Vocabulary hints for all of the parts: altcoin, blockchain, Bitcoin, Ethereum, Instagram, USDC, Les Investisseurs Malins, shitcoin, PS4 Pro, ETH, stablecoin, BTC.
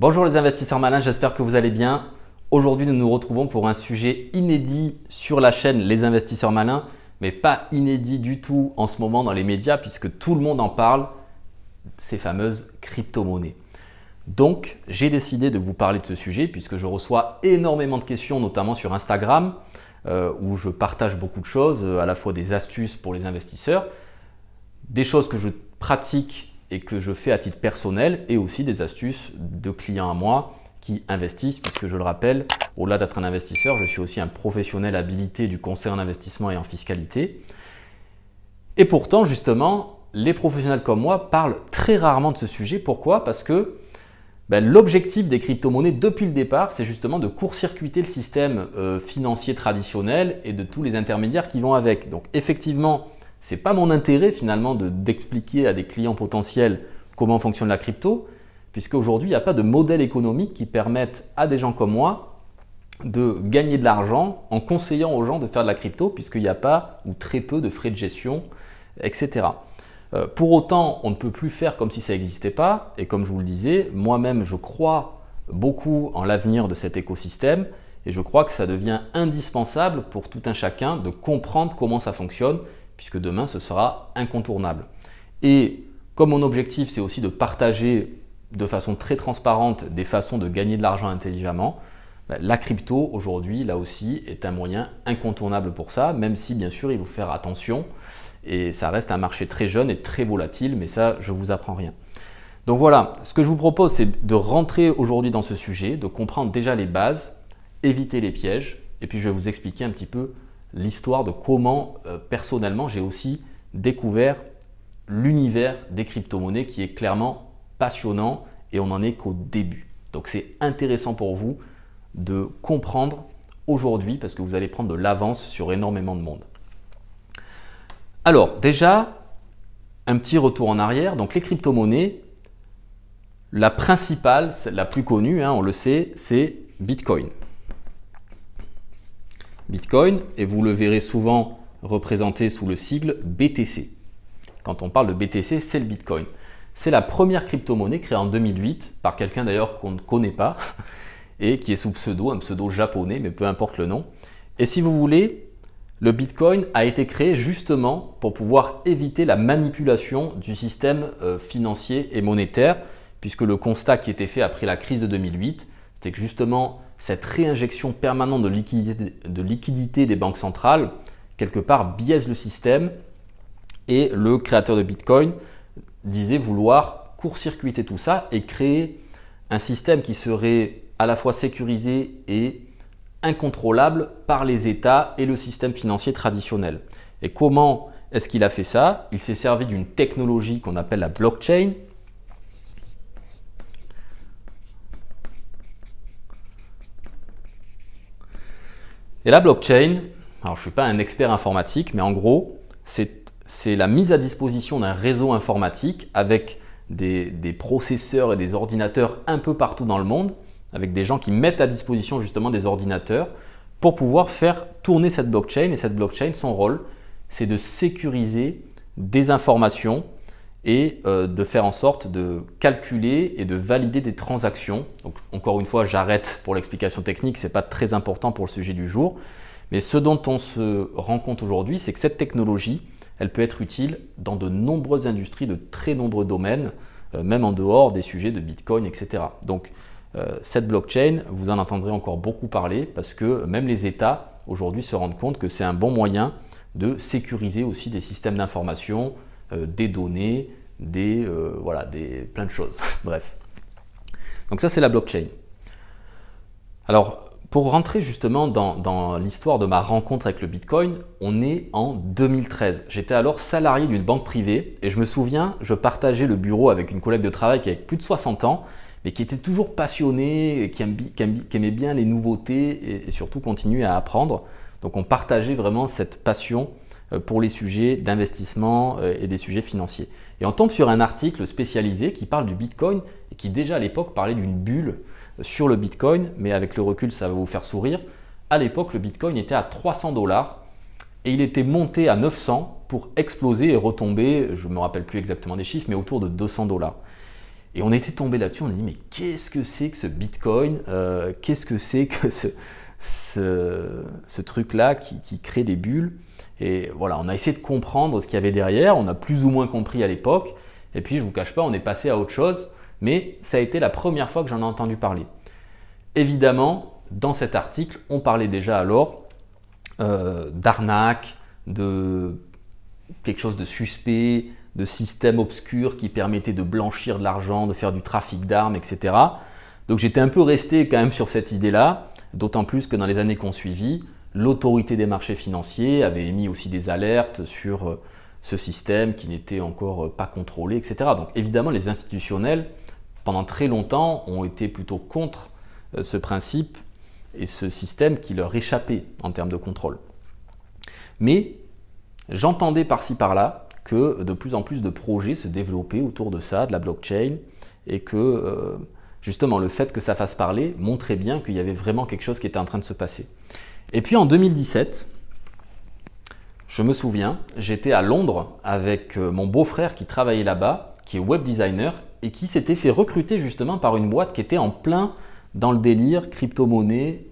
Bonjour les investisseurs malins, j'espère que vous allez bien. Aujourd'hui, nous nous retrouvons pour un sujet inédit sur la chaîne Les Investisseurs Malins, mais pas inédit du tout en ce moment dans les médias puisque tout le monde en parle, ces fameuses crypto-monnaies. Donc, j'ai décidé de vous parler de ce sujet puisque je reçois énormément de questions, notamment sur Instagram, où je partage beaucoup de choses, à la fois des astuces pour les investisseurs, des choses que je pratique et que je fais à titre personnel et aussi des astuces de clients à moi qui investissent puisque je le rappelle, au-delà d'être un investisseur, je suis aussi un professionnel habilité du conseil en investissement et en fiscalité. Et pourtant, justement, les professionnels comme moi parlent très rarement de ce sujet. Pourquoi? Parce que l'objectif des crypto-monnaies depuis le départ, c'est justement de court-circuiter le système financier traditionnel et de tous les intermédiaires qui vont avec. Donc effectivement, c'est pas mon intérêt finalement d'expliquer à des clients potentiels comment fonctionne la crypto, puisque aujourd'hui il n'y a pas de modèle économique qui permette à des gens comme moi de gagner de l'argent en conseillant aux gens de faire de la crypto, puisqu'il n'y a pas ou très peu de frais de gestion, etc. Pour autant, on ne peut plus faire comme si ça n'existait pas. Et comme je vous le disais, moi-même je crois beaucoup en l'avenir de cet écosystème et je crois que ça devient indispensable pour tout un chacun de comprendre comment ça fonctionne, puisque demain, ce sera incontournable. Et comme mon objectif, c'est aussi de partager de façon très transparente des façons de gagner de l'argent intelligemment, la crypto aujourd'hui, là aussi, est un moyen incontournable pour ça, même si bien sûr, il faut faire attention et ça reste un marché très jeune et très volatile, mais ça, je vous apprends rien. Donc voilà, ce que je vous propose, c'est de rentrer aujourd'hui dans ce sujet, de comprendre déjà les bases, éviter les pièges et puis je vais vous expliquer un petit peu l'histoire de comment personnellement j'ai aussi découvert l'univers des crypto-monnaies qui est clairement passionnant et on n'en est qu'au début. Donc c'est intéressant pour vous de comprendre aujourd'hui parce que vous allez prendre de l'avance sur énormément de monde. Alors déjà, un petit retour en arrière. Donc les crypto-monnaies, la principale, la plus connue, on le sait, c'est Bitcoin. Bitcoin, et vous le verrez souvent représenté sous le sigle BTC. Quand on parle de BTC, c'est le Bitcoin. C'est la première crypto-monnaie créée en 2008 par quelqu'un d'ailleurs qu'on ne connaît pas et qui est sous pseudo, un pseudo japonais, mais peu importe le nom. Et si vous voulez, le Bitcoin a été créé justement pour pouvoir éviter la manipulation du système financier et monétaire, puisque le constat qui était fait après la crise de 2008, c'était que justement cette réinjection permanente de liquidité des banques centrales, quelque part, biaise le système et le créateur de Bitcoin disait vouloir court-circuiter tout ça et créer un système qui serait à la fois sécurisé et incontrôlable par les États et le système financier traditionnel. Et comment est-ce qu'il a fait ça? Il s'est servi d'une technologie qu'on appelle la blockchain. Et la blockchain, alors je ne suis pas un expert informatique, mais en gros, c'est la mise à disposition d'un réseau informatique avec des processeurs et des ordinateurs un peu partout dans le monde, avec des gens qui mettent à disposition justement des ordinateurs pour pouvoir faire tourner cette blockchain. Et cette blockchain, son rôle, c'est de sécuriser des informations et de faire en sorte de calculer et de valider des transactions. Donc, encore une fois, j'arrête pour l'explication technique, ce n'est pas très important pour le sujet du jour. Mais ce dont on se rend compte aujourd'hui, c'est que cette technologie, elle peut être utile dans de nombreuses industries, de très nombreux domaines, même en dehors des sujets de Bitcoin, etc. Donc, cette blockchain, vous en entendrez encore beaucoup parler parce que même les États aujourd'hui se rendent compte que c'est un bon moyen de sécuriser aussi des systèmes d'information, des données, plein de choses. Bref. Donc ça, c'est la blockchain. Alors, pour rentrer justement dans l'histoire de ma rencontre avec le Bitcoin, on est en 2013. J'étais alors salarié d'une banque privée et je me souviens, je partageais le bureau avec une collègue de travail qui avait plus de 60 ans, mais qui était toujours passionnée, et qui aimait bien les nouveautés et surtout continuer à apprendre. Donc, on partageait vraiment cette passion pour les sujets d'investissement et des sujets financiers. Et on tombe sur un article spécialisé qui parle du Bitcoin et qui déjà à l'époque parlait d'une bulle sur le Bitcoin, mais avec le recul, ça va vous faire sourire. À l'époque, le Bitcoin était à 300 $ et il était monté à 900 pour exploser et retomber, je ne me rappelle plus exactement des chiffres, mais autour de 200 $. Et on était tombé là-dessus, on a dit mais qu'est-ce que c'est que ce Bitcoin, qu'est-ce que c'est que ce truc-là qui crée des bulles. Et voilà, on a essayé de comprendre ce qu'il y avait derrière, on a plus ou moins compris à l'époque, et puis je ne vous cache pas, on est passé à autre chose, mais ça a été la première fois que j'en ai entendu parler. Évidemment, dans cet article, on parlait déjà alors d'arnaque, de quelque chose de suspect, de système obscur qui permettait de blanchir de l'argent, de faire du trafic d'armes, etc. Donc j'étais un peu resté quand même sur cette idée-là, d'autant plus que dans les années qu'on suivit, l'autorité des marchés financiers avait émis aussi des alertes sur ce système qui n'était encore pas contrôlé, etc. Donc évidemment, les institutionnels, pendant très longtemps, ont été plutôt contre ce principe et ce système qui leur échappait en termes de contrôle. Mais j'entendais par-ci par-là que de plus en plus de projets se développaient autour de ça, de la blockchain, et que justement le fait que ça fasse parler montrait bien qu'il y avait vraiment quelque chose qui était en train de se passer. Et puis en 2017, je me souviens, j'étais à Londres avec mon beau-frère qui travaillait là-bas, qui est web designer et qui s'était fait recruter justement par une boîte qui était en plein dans le délire crypto-monnaie,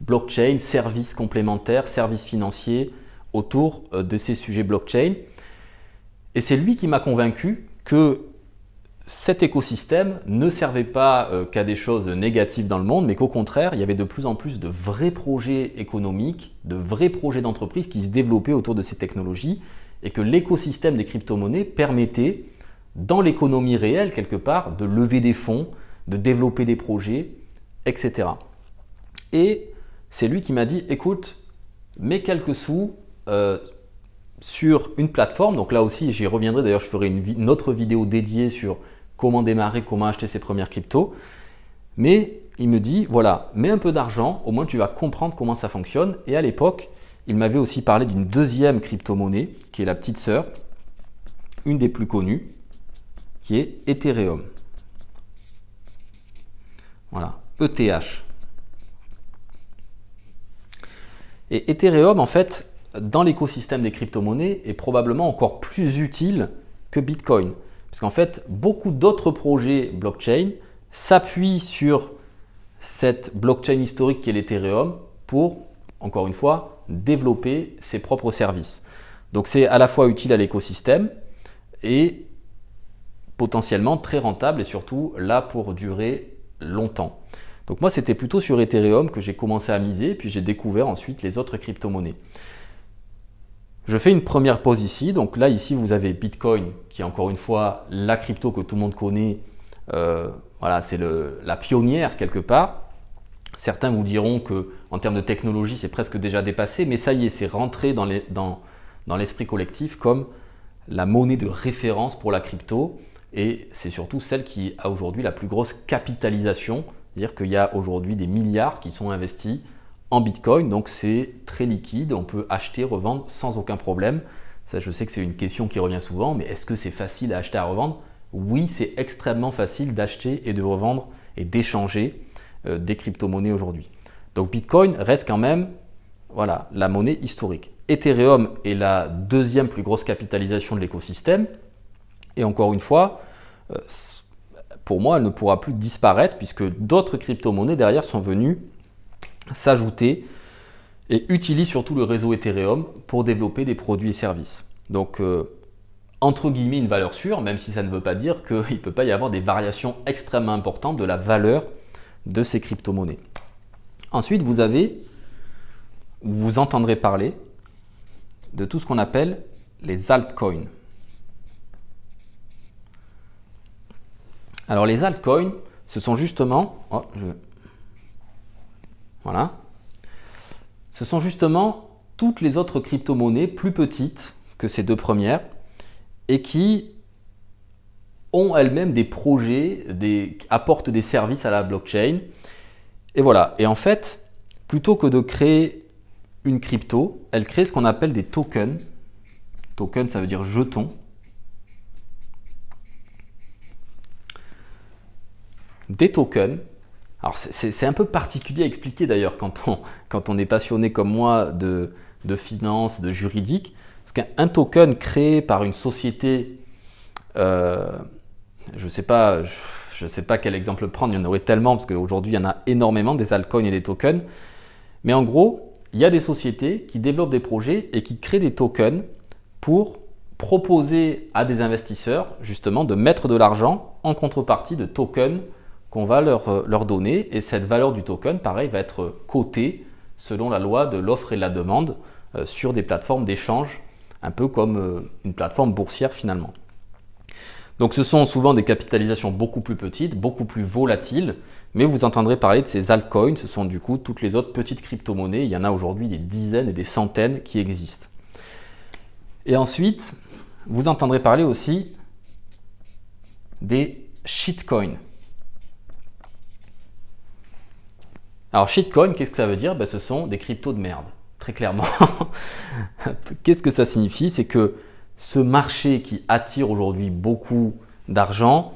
blockchain, services complémentaires, services financiers autour de ces sujets blockchain. Et c'est lui qui m'a convaincu que cet écosystème ne servait pas qu'à des choses négatives dans le monde, mais qu'au contraire, il y avait de plus en plus de vrais projets économiques, de vrais projets d'entreprise qui se développaient autour de ces technologies et que l'écosystème des crypto-monnaies permettait, dans l'économie réelle quelque part, de lever des fonds, de développer des projets, etc. Et c'est lui qui m'a dit, écoute, mets quelques sous sur une plateforme. Donc là aussi, j'y reviendrai. D'ailleurs, je ferai une autre vidéo dédiée sur comment démarrer, comment acheter ses premières cryptos. Mais il me dit, voilà, mets un peu d'argent, au moins tu vas comprendre comment ça fonctionne. Et à l'époque, il m'avait aussi parlé d'une deuxième crypto-monnaie, qui est la petite sœur, une des plus connues, qui est Ethereum. Voilà, ETH. Et Ethereum, en fait, dans l'écosystème des crypto-monnaies, est probablement encore plus utile que Bitcoin. Parce qu'en fait, beaucoup d'autres projets blockchain s'appuient sur cette blockchain historique qui est l'Ethereum pour, encore une fois, développer ses propres services. Donc c'est à la fois utile à l'écosystème et potentiellement très rentable et surtout là pour durer longtemps. Donc moi, c'était plutôt sur Ethereum que j'ai commencé à miser, puis j'ai découvert ensuite les autres crypto-monnaies. Je fais une première pause ici. Donc là, ici, vous avez Bitcoin, qui est encore une fois la crypto que tout le monde connaît. Voilà, c'est la pionnière quelque part. Certains vous diront que en termes de technologie, c'est presque déjà dépassé, mais ça y est, c'est rentré dans l'esprit collectif comme la monnaie de référence pour la crypto. Et c'est surtout celle qui a aujourd'hui la plus grosse capitalisation. C'est-à-dire qu'il y a aujourd'hui des milliards qui sont investis en Bitcoin. Donc c'est très liquide, on peut acheter, revendre sans aucun problème. Ça, je sais que c'est une question qui revient souvent, mais est-ce que c'est facile à acheter, à revendre? Oui, c'est extrêmement facile d'acheter et de revendre et d'échanger des crypto-monnaies aujourd'hui. Donc Bitcoin reste quand même, voilà, la monnaie historique. Ethereum est la deuxième plus grosse capitalisation de l'écosystème. Et encore une fois, pour moi, elle ne pourra plus disparaître puisque d'autres crypto-monnaies derrière sont venues s'ajouter et utilisent surtout le réseau Ethereum pour développer des produits et services. Donc, entre guillemets, une valeur sûre, même si ça ne veut pas dire qu'il ne peut pas y avoir des variations extrêmement importantes de la valeur de ces crypto-monnaies. Ensuite, vous entendrez parler de tout ce qu'on appelle les altcoins. Alors les altcoins, ce sont justement, voilà, ce sont justement toutes les autres crypto-monnaies plus petites que ces deux premières et qui ont elles-mêmes des projets, apportent des services à la blockchain. Et voilà. Et en fait, plutôt que de créer une crypto, elles créent ce qu'on appelle des tokens. Token, ça veut dire jeton. Des tokens. Alors c'est un peu particulier à expliquer d'ailleurs quand on est passionné comme moi de finance, de juridique, parce qu'un token créé par une société Je sais pas quel exemple prendre, il y en aurait tellement, parce qu'aujourd'hui, il y en a énormément, des altcoins et des tokens. Mais en gros, il y a des sociétés qui développent des projets et qui créent des tokens pour proposer à des investisseurs, justement, de mettre de l'argent en contrepartie de tokens qu'on va leur donner. Et cette valeur du token, pareil, va être cotée selon la loi de l'offre et de la demande sur des plateformes d'échange, un peu comme une plateforme boursière finalement. Donc ce sont souvent des capitalisations beaucoup plus petites, beaucoup plus volatiles, mais vous entendrez parler de ces altcoins, ce sont du coup toutes les autres petites crypto-monnaies, il y en a aujourd'hui des dizaines et des centaines qui existent. Et ensuite, vous entendrez parler aussi des shitcoins. Alors shitcoin, qu'est-ce que ça veut dire? Ben, ce sont des cryptos de merde, très clairement. Qu'est-ce que ça signifie? C'est que ce marché qui attire aujourd'hui beaucoup d'argent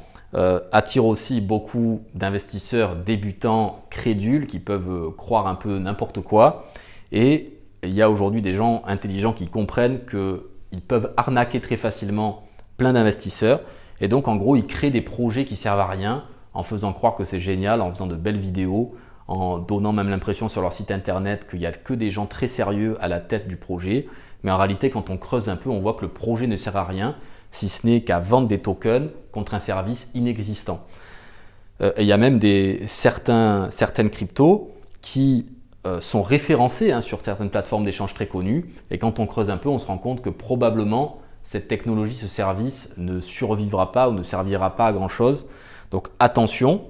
attire aussi beaucoup d'investisseurs débutants crédules qui peuvent croire un peu n'importe quoi. Et il y a aujourd'hui des gens intelligents qui comprennent qu'ils peuvent arnaquer très facilement plein d'investisseurs. Et donc, en gros, ils créent des projets qui servent à rien en faisant croire que c'est génial, en faisant de belles vidéos, en donnant même l'impression sur leur site internet qu'il n'y a que des gens très sérieux à la tête du projet. Mais en réalité, quand on creuse un peu, on voit que le projet ne sert à rien, si ce n'est qu'à vendre des tokens contre un service inexistant. Et il y a même certaines cryptos qui sont référencées sur certaines plateformes d'échange très connues. Et quand on creuse un peu, on se rend compte que probablement, cette technologie, ce service ne survivra pas ou ne servira pas à grand-chose. Donc attention,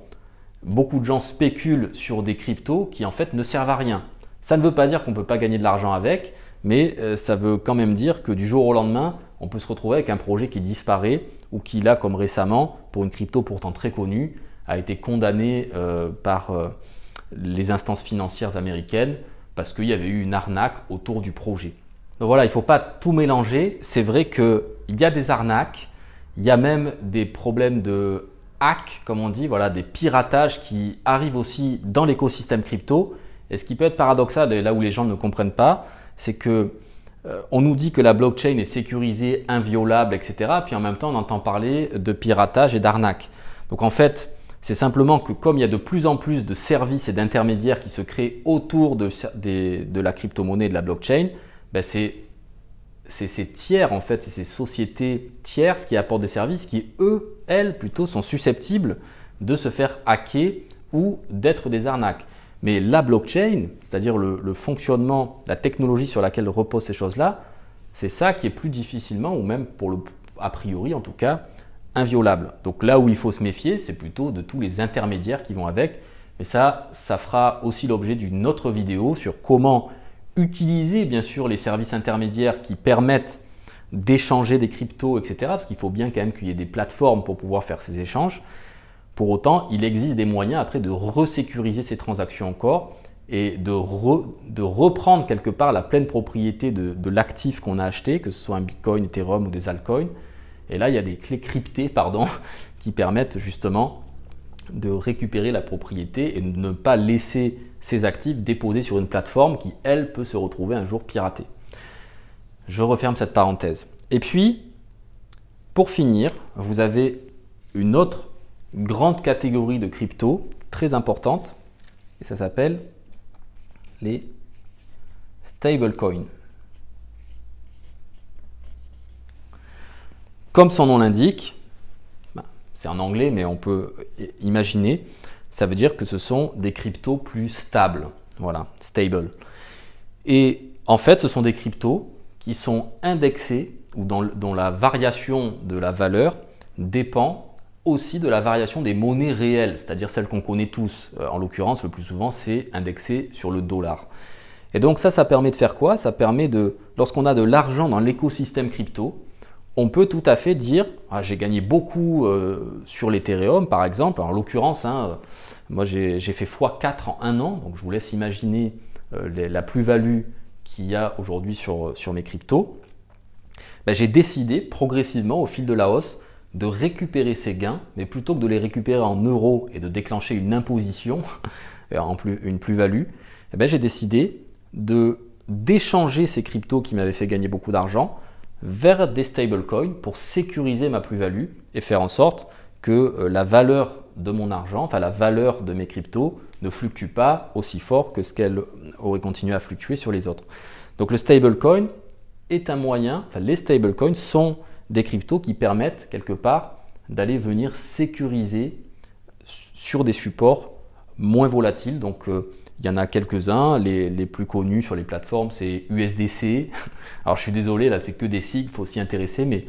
beaucoup de gens spéculent sur des cryptos qui en fait ne servent à rien. Ça ne veut pas dire qu'on ne peut pas gagner de l'argent avec, mais ça veut quand même dire que du jour au lendemain, on peut se retrouver avec un projet qui disparaît ou qui, là, comme récemment, pour une crypto pourtant très connue, a été condamné par les instances financières américaines parce qu'il y avait eu une arnaque autour du projet. Donc voilà, il ne faut pas tout mélanger. C'est vrai qu'il y a des arnaques, il y a même des problèmes de hack, comme on dit, voilà, des piratages qui arrivent aussi dans l'écosystème crypto. Et ce qui peut être paradoxal, et là où les gens ne comprennent pas, c'est que on nous dit que la blockchain est sécurisée, inviolable, etc. Puis en même temps, on entend parler de piratage et d'arnaque. Donc en fait, c'est simplement que comme il y a de plus en plus de services et d'intermédiaires qui se créent autour de la crypto-monnaie et de la blockchain, ben c'est ces tiers en fait, c'est ces sociétés tierces qui apportent des services qui, elles, plutôt, sont susceptibles de se faire hacker ou d'être des arnaques. Mais la blockchain, c'est-à-dire le fonctionnement, la technologie sur laquelle reposent ces choses-là, c'est ça qui est plus difficilement, ou même pour a priori en tout cas, inviolable. Donc là où il faut se méfier, c'est plutôt de tous les intermédiaires qui vont avec. Mais ça fera aussi l'objet d'une autre vidéo sur comment utiliser bien sûr les services intermédiaires qui permettent d'échanger des cryptos, etc. Parce qu'il faut bien quand même qu'il y ait des plateformes pour pouvoir faire ces échanges. Pour autant, il existe des moyens après de resécuriser ces transactions encore et de reprendre quelque part la pleine propriété de l'actif qu'on a acheté, que ce soit un Bitcoin, Ethereum ou des altcoins. Et là, il y a des clés cryptées, pardon, qui permettent justement de récupérer la propriété et de ne pas laisser ces actifs déposés sur une plateforme qui, elle, peut se retrouver un jour piratée. Je referme cette parenthèse. Et puis, pour finir, vous avez une autre grande catégorie de crypto très importante et ça s'appelle les stablecoins. Comme son nom l'indique, c'est en anglais mais on peut imaginer, ça veut dire que ce sont des cryptos plus stables, voilà, stable. Et en fait, ce sont des cryptos qui sont indexés ou dont la variation de la valeur dépend aussi de la variation des monnaies réelles, c'est-à-dire celles qu'on connaît tous. En l'occurrence, le plus souvent, c'est indexé sur le dollar. Et donc ça permet de faire quoi? Ça permet de, lorsqu'on a de l'argent dans l'écosystème crypto, on peut tout à fait dire ah, « j'ai gagné beaucoup sur l'Ethereum par exemple ». En l'occurrence, moi j'ai fait x4 en un an, donc je vous laisse imaginer la plus-value qu'il y a aujourd'hui sur mes cryptos. Ben, j'ai décidé progressivement au fil de la hausse de récupérer ces gains, mais plutôt que de les récupérer en euros et de déclencher une imposition, une plus-value, eh j'ai décidé d'échanger ces cryptos qui m'avaient fait gagner beaucoup d'argent vers des stablecoins pour sécuriser ma plus-value et faire en sorte que la valeur de mon argent, enfin la valeur de mes cryptos ne fluctue pas aussi fort que ce qu'elle aurait continué à fluctuer sur les autres. Donc le stablecoin est un moyen, enfin les stablecoins sont des cryptos qui permettent quelque part d'aller venir sécuriser sur des supports moins volatiles. Donc il y en a quelques-uns, les plus connus sur les plateformes, c'est USDC. Alors je suis désolé, là c'est que des sigles, il faut s'y intéresser, mais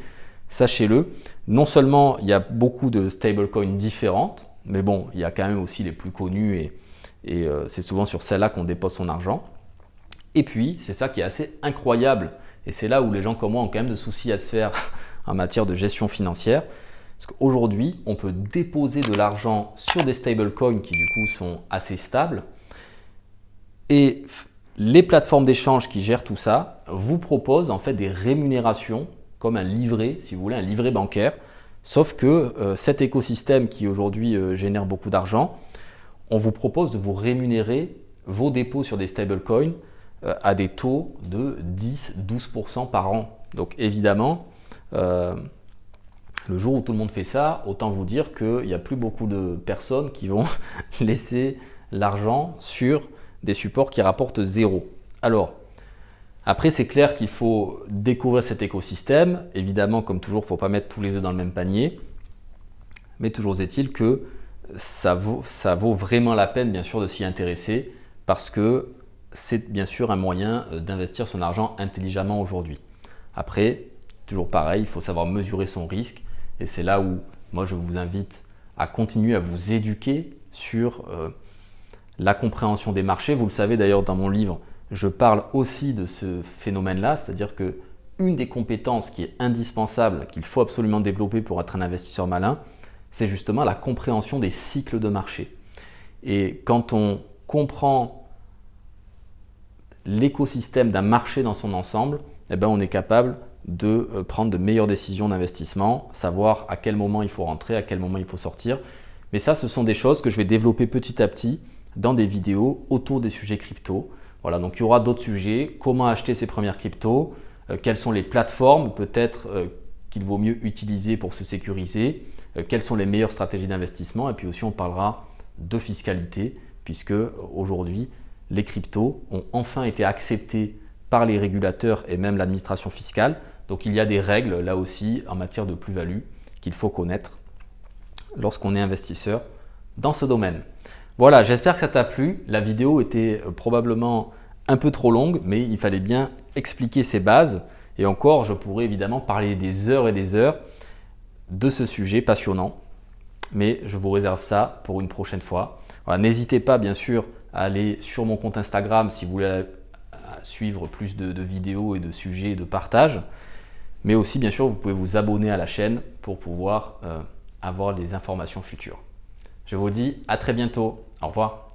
sachez-le, non seulement il y a beaucoup de stablecoins différentes, mais bon, il y a quand même aussi les plus connus et c'est souvent sur celles-là qu'on dépose son argent. Et puis, c'est ça qui est assez incroyable, et c'est là où les gens comme moi ont quand même de soucis à se faire en matière de gestion financière, parce qu'aujourd'hui, on peut déposer de l'argent sur des stablecoins qui du coup sont assez stables, et les plateformes d'échange qui gèrent tout ça vous proposent en fait des rémunérations comme un livret, si vous voulez, un livret bancaire, sauf que cet écosystème qui aujourd'hui génère beaucoup d'argent, on vous propose de vous rémunérer vos dépôts sur des stablecoins à des taux de 10-12% par an. Donc évidemment, le jour où tout le monde fait ça, autant vous dire qu'il n'y a plus beaucoup de personnes qui vont laisser l'argent sur des supports qui rapportent zéro. Alors, après, c'est clair qu'il faut découvrir cet écosystème. Évidemment, comme toujours, il ne faut pas mettre tous les œufs dans le même panier. Mais toujours est-il que ça vaut vraiment la peine, bien sûr, de s'y intéresser parce que c'est bien sûr un moyen d'investir son argent intelligemment aujourd'hui. Après, toujours pareil, il faut savoir mesurer son risque. Et c'est là où moi, je vous invite à continuer à vous éduquer sur la compréhension des marchés. Vous le savez d'ailleurs dans mon livre, je parle aussi de ce phénomène-là, c'est-à-dire que une des compétences qui est indispensable, qu'il faut absolument développer pour être un investisseur malin, c'est justement la compréhension des cycles de marché. Et quand on comprend l'écosystème d'un marché dans son ensemble, eh bien on est capable de prendre de meilleures décisions d'investissement, savoir à quel moment il faut rentrer, à quel moment il faut sortir. Mais ça, ce sont des choses que je vais développer petit à petit dans des vidéos autour des sujets crypto. Voilà, donc il y aura d'autres sujets, comment acheter ses premières cryptos, quelles sont les plateformes peut-être qu'il vaut mieux utiliser pour se sécuriser, quelles sont les meilleures stratégies d'investissement, et puis aussi on parlera de fiscalité puisque aujourd'hui les cryptos ont enfin été acceptés par les régulateurs et même l'administration fiscale. Donc il y a des règles là aussi en matière de plus-value qu'il faut connaître lorsqu'on est investisseur dans ce domaine. Voilà, j'espère que ça t'a plu. La vidéo était probablement un peu trop longue, mais il fallait bien expliquer ses bases. Et encore, je pourrais évidemment parler des heures et des heures de ce sujet passionnant, mais je vous réserve ça pour une prochaine fois. Voilà, n'hésitez pas bien sûr à aller sur mon compte Instagram si vous voulez suivre plus de vidéos et de sujets de partage. Mais aussi, bien sûr, vous pouvez vous abonner à la chaîne pour pouvoir avoir des informations futures. Je vous dis à très bientôt. Au revoir.